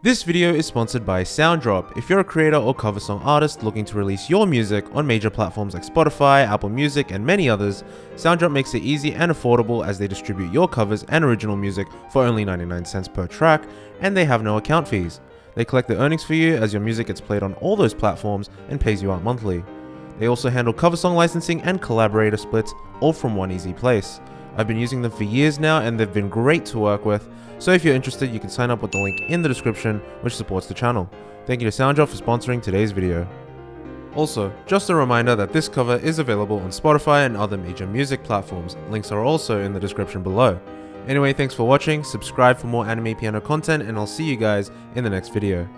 This video is sponsored by Soundrop. If you're a creator or cover song artist looking to release your music on major platforms like Spotify, Apple Music, and many others, Soundrop makes it easy and affordable as they distribute your covers and original music for only 99 cents per track, and they have no account fees. They collect the earnings for you as your music gets played on all those platforms and pays you out monthly. They also handle cover song licensing and collaborator splits, all from one easy place. I've been using them for years now and they've been great to work with, so if you're interested you can sign up with the link in the description which supports the channel. Thank you to Soundrop for sponsoring today's video. Also, just a reminder that this cover is available on Spotify and other major music platforms. Links are also in the description below. Anyway, thanks for watching, subscribe for more anime piano content, and I'll see you guys in the next video.